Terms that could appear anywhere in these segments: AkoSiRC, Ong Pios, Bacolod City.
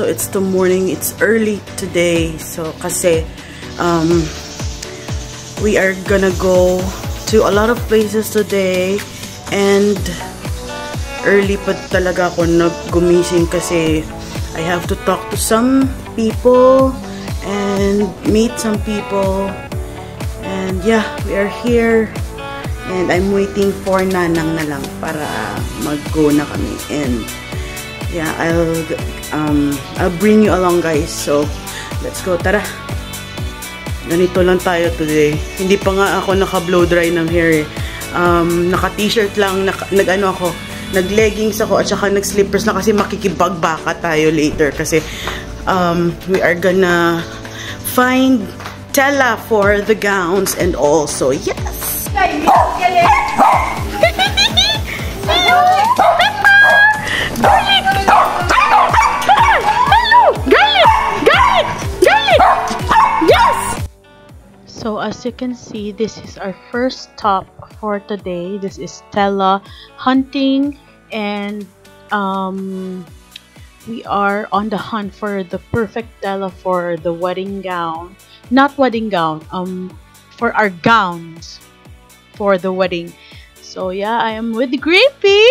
also it's the morning, it's early today, so kasi we are gonna go to a lot of places today, and early pa talaga ako naggumising kasi I have to talk to some people and meet some people, and yeah, we are here and I'm waiting for Nanang na lang para mag-go na kami. And yeah, I'll bring you along, guys, so let's go. Tara, ganito lang tayo today. Hindi pa nga ako naka-blow dry ng hair eh. Naka-t-shirt lang, nag-ano ako, nag-leggings ako at saka nag-slippers na kasi makikibagbaka tayo later kasi we are gonna find Tella for the gowns and also, yes! So as you can see, this is our first stop for today. This is Tella hunting, and we are on the hunt for the perfect Tella for the wedding gown. Not wedding gown, for our gowns for the wedding. So yeah, I am with Grippy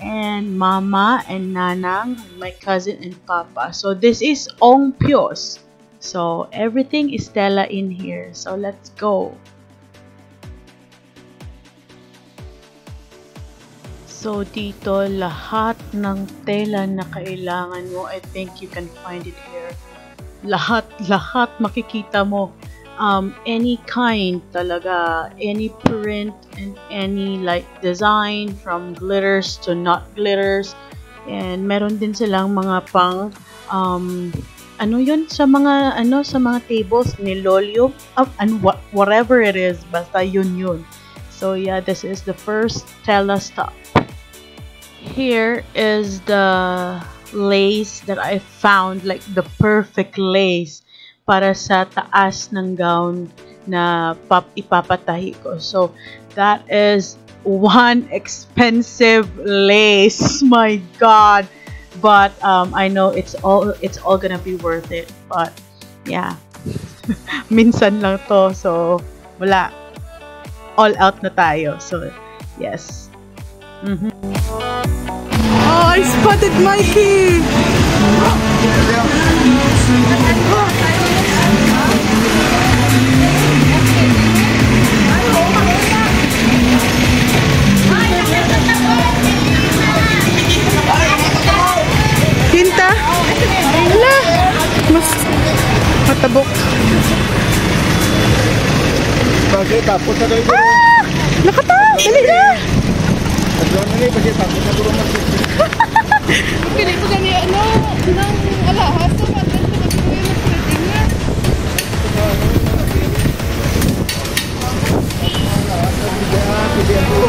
and Mama and Nanang, my cousin and Papa. So this is Ong Pios. So everything is Tella in here. So let's go. So dito lahat ng tela na kailangan mo. I think you can find it here. Lahat makikita mo. Any kind talaga, any print and any like design from glitters to not glitters. And meron din silang mga pang ano yun sa mga ano sa mga tables ni Lolyo and whatever it is, basta yun. So yeah, this is the first Tella stop. Here is the lace that I found, like the perfect lace para sa taas ng gown na ipapatahi ko. So that is one expensive lace. My God. But I know it's all gonna be worth it. But yeah, minsan lang to, so wala, all out na tayo. So yes. Oh, I spotted Mikey. Matabok. Bakit tapos na doon? Ah! Nakataas! Dali na! Adlaw na ngayon, bakit tapos na doon? Piling ko ganyan, ano? Nang alahas na patas na pagkakuloy ng pwedeng niya. Alahas na bigyan, bigyan ko.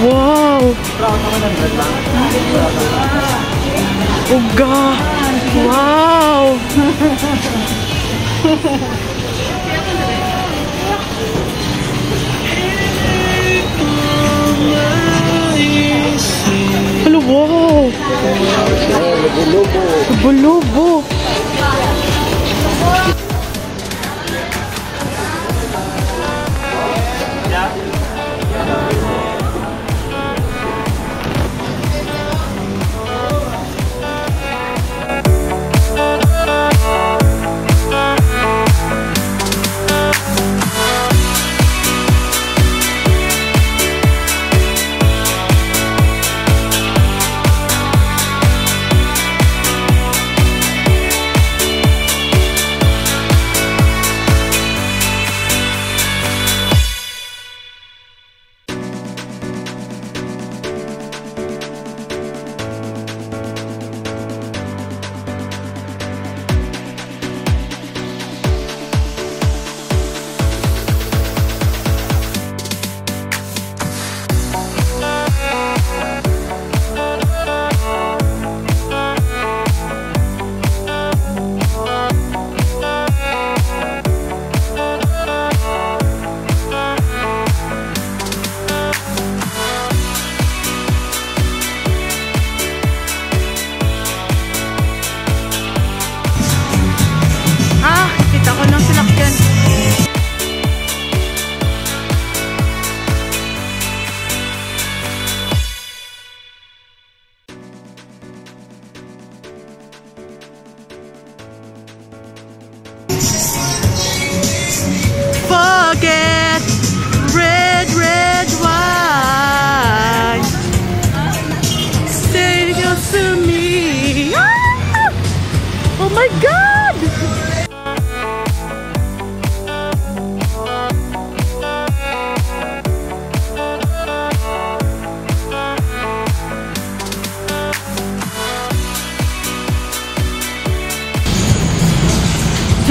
Wow! Oh God! Wow! Hello, wow! Bulubo!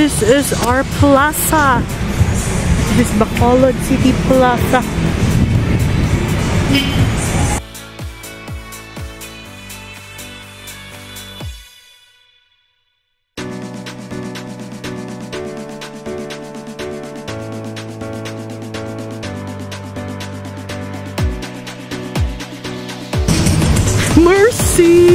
This is our plaza. This is Bacolod City Plaza. Mercy!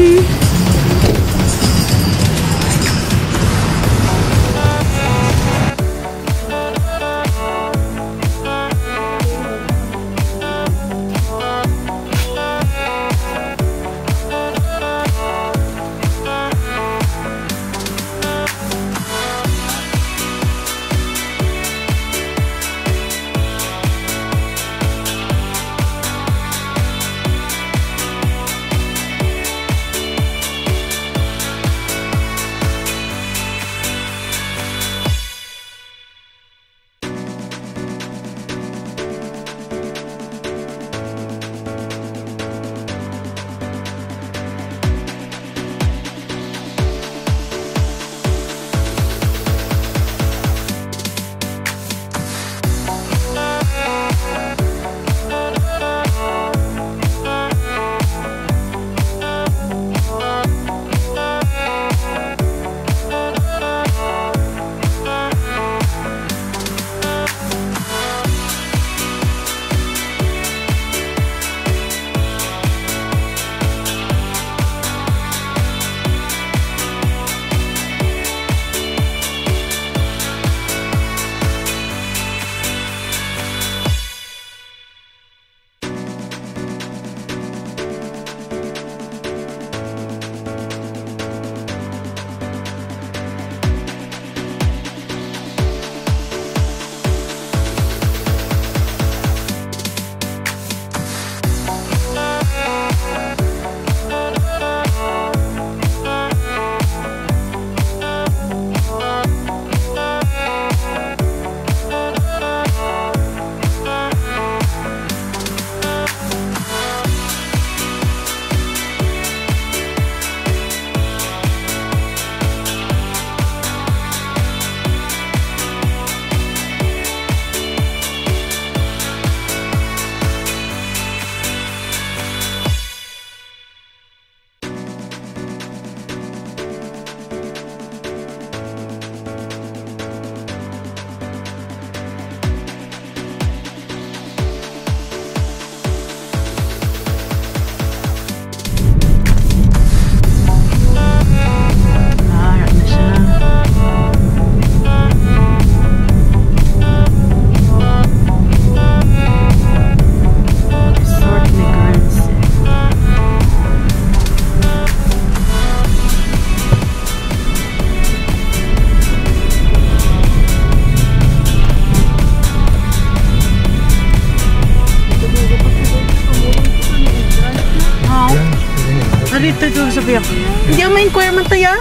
Dito yung sabi ako. Hindi ako ma-inquire mataya?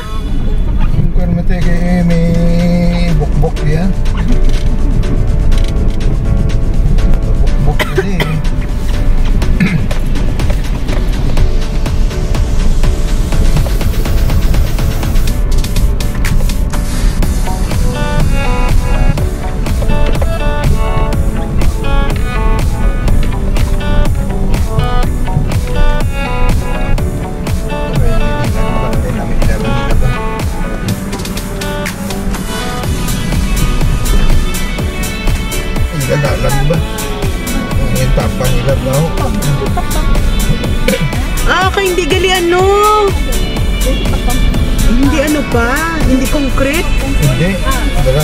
Inquire mataya kaya may bok-bok yan. Bok-bok din eh. Hindi concrete? Hindi. Balas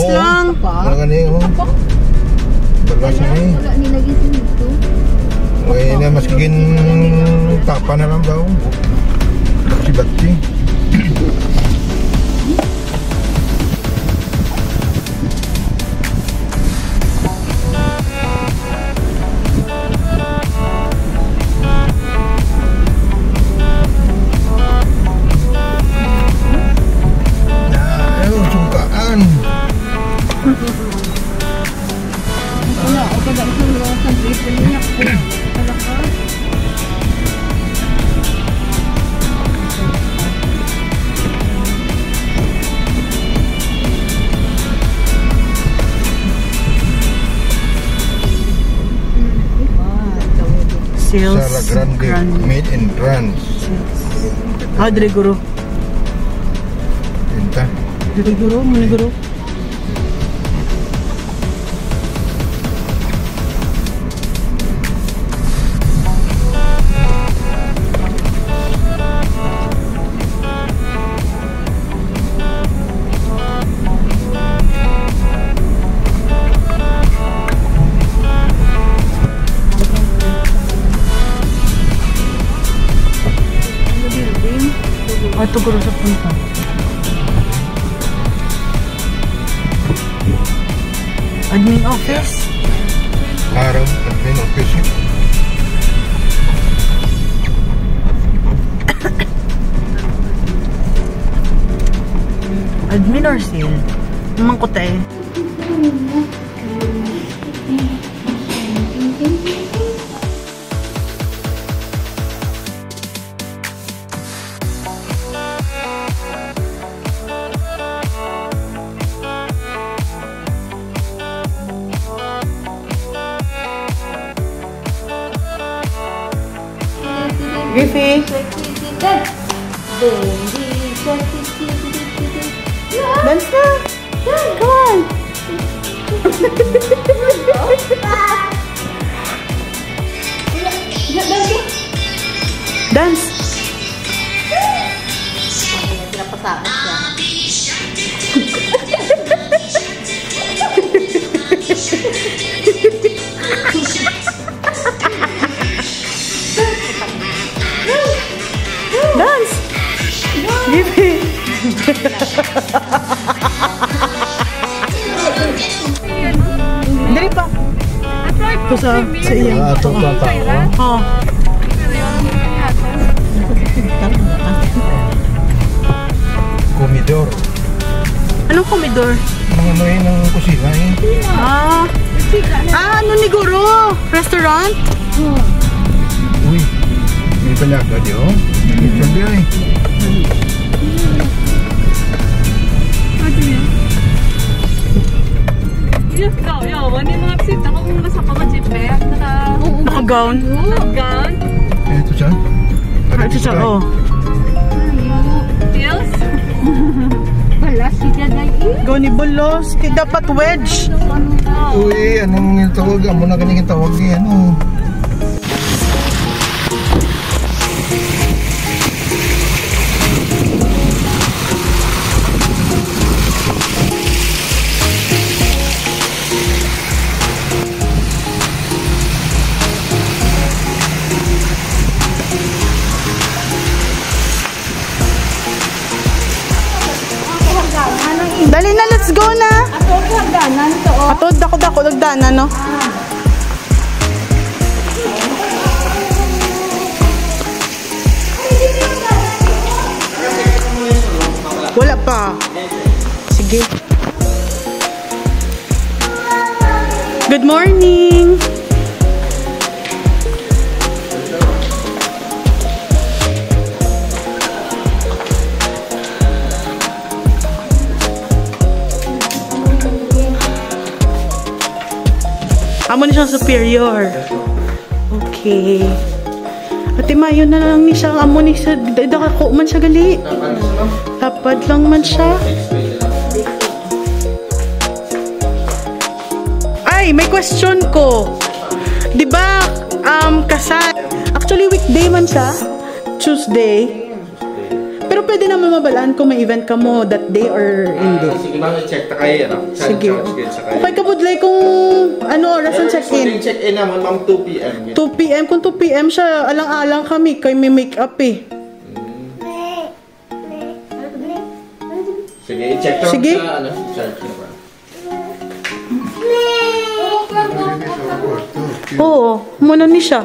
lang. Ah, balas lang. Balas lang eh. Wala nilagay sa nito. Okay na, masiging tapa na lang daw. Batsi-batsi. Sales Grande. Made in France. How did it grow? Did it grow? Did it grow? Ito ko rin sa punta. Admin office? Araw, admin office. Admin or sale? Mangkot eh. Griffy. Dance na. Come on. Dance. Pinapasabot siya. Dali pa. Ito sa iyo. Ito ang tao. Oo. Komedor. Anong komedor? Ano yun ang kusina eh. Ah. Ah, ano ni Guru? Restaurant? Uy. May palagad yun. Sabi yun eh. Yawan yung mga psit. Ako kung nasa pamajipe. Naka-gown. Naka-gown. Ito siya. Ito siya, oo. Pills? Balas, siya dahil. Gaw ni Bolos. Dapat wedge. Uy, anong tawag? Amo na ganyan tawag eh. Ano? Dali na, let's go na! Atod hagdanan to o. Atod dako-dako hagdanan no? Wala pa. Sige. Good morning! Amo ni siyang superior. Okay. Ate Mayo na lang ni siyang amo ni siya. Dako man siya gali. Tapad lang man siya. Ay, may question ko. Diba, kasal. Actually, weekday man siya. Tuesday. Pero pwede naman mabalaan kung may event ka mo that day or hindi. Sige, mag-check ta kayo. Sige. Okay, kabudlay kung ano oras ang check-in? Check-in naman, ma'am, 2 p.m. 2 p.m. Kung 2 p.m. siya, alang-alang kami. Kayo may make-up eh. Sige, i-check to. Sige. Oo, muna ni siya.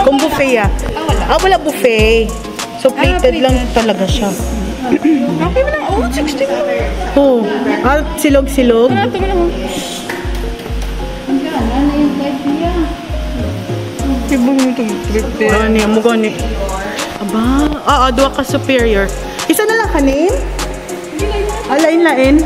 Kung buffet ah. Ah, wala buffet. So plated lang talaga siya. Okay mo lang. Oh, 60 mo. Oo. Ah, silog-silog. Ano ito mo lang. Ang gana na yung life niya. Ibang mo itong trip eh. Ano niya, mugani. Aba. Oo, duwa ka superior. Isa na lang kanin? Alain-lain.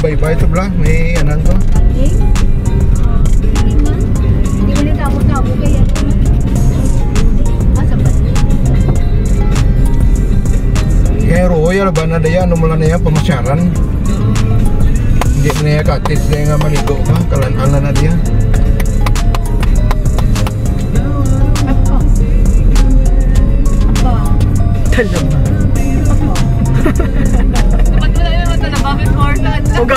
Bye-bye to blank. May anan to? Okay. Hindi ulit ako kaya. Asapat. Kaya royal ba na daya? Ano mula na yan? Pamasyaran? Hindi na yan katis na nga maligo ka. Kalan-ala na daya. Ako. Ako. Talaga. O gani. Ano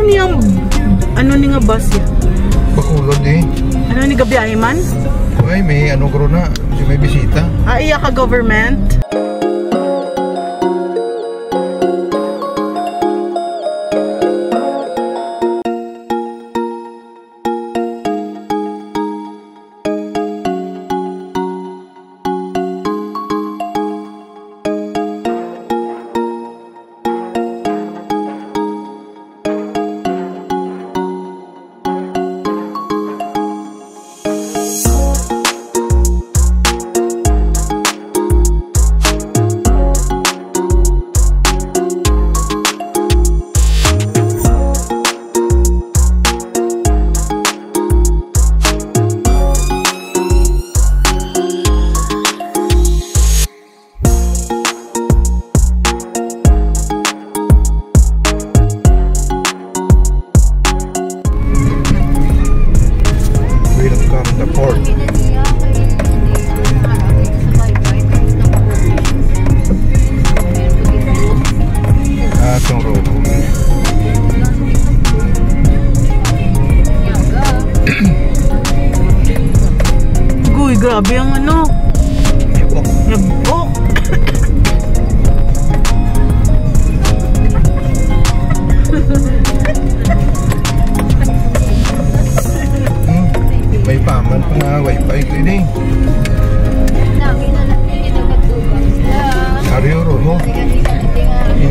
niyang, ano ni nga bus yan? Bacolod eh. Ano ni gabi ay man? Ay, may ano gro na, may bisita. Ah, iya ka government? Grabe ang ano. Nabok. Nabok. May paman pa na wifi ko yun eh. Sariyo roho.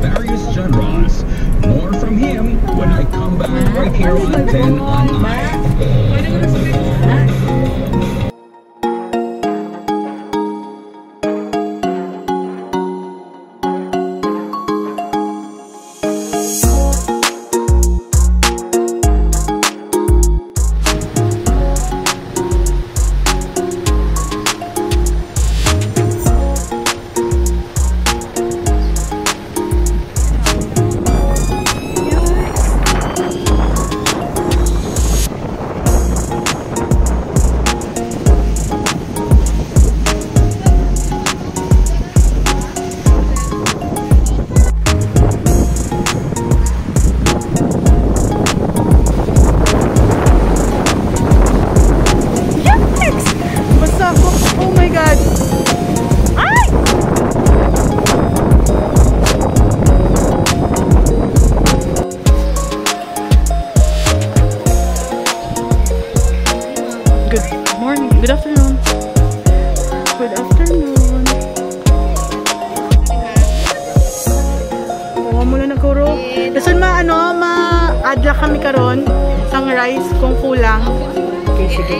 various genres. More from him when I come back right here on 10 on Live. Good afternoon. Good afternoon. Oo, mula na kuro. Dasan ma-adla kami karon sang rice kung kulang. Okay, sige.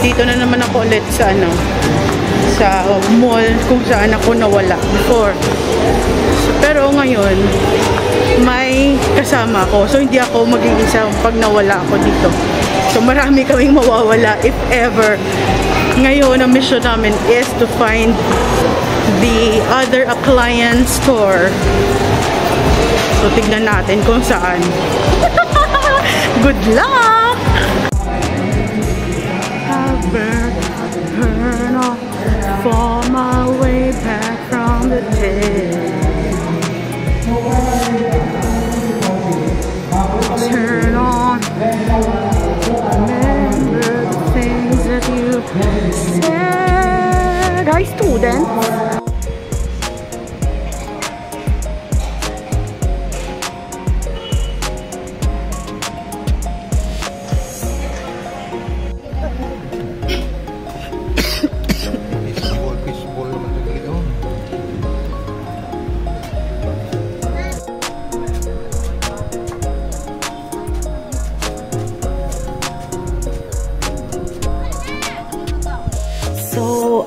Dito na naman ako ulit sa mall kung saan ako nawala before. Pero ngayon may kasama ako. So hindi ako mag-iisa pag nawala ako dito. So marami kaming mawawala if ever. Ngayon ang mission namin is to find the other appliance store. So tignan natin kung saan. Good luck! I burn off for my way back from the day. Turn on, remember the things that you said. Hi students!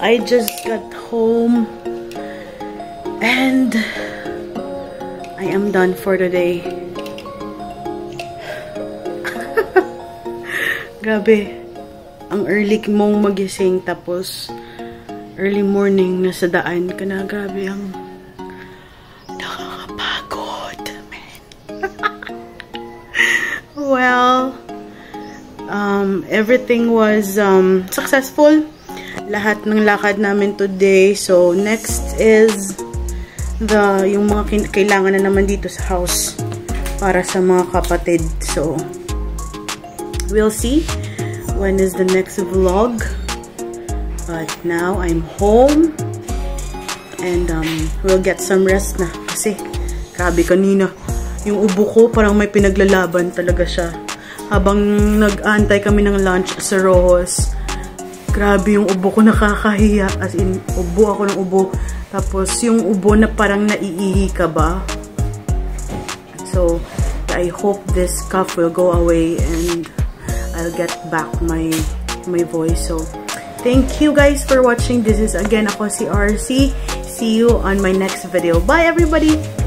I just got home and I am done for the day. Grabe, ang early mong magising tapos early morning nasa daan ka na. Grabe, ang nakakapagod, man. Well, everything was successful. Lahat ng lakad namin today. So, next is yung mga kailangan na naman dito sa house para sa mga kapatid. So, we'll see when is the next vlog. But now, I'm home. And we'll get some rest na. Kasi, grabe kanina. Yung ubo ko, parang may pinaglalaban talaga siya. Habang nag-aantay kami ng lunch sa Rojas, grabe yung ubo ko, nakakahiya. As in, ubo ako ng ubo. Tapos, yung ubo na parang naiihi ka ba? So, I hope this cough will go away and I'll get back my voice. So, thank you guys for watching. This is again ako si RC. See you on my next video. Bye everybody!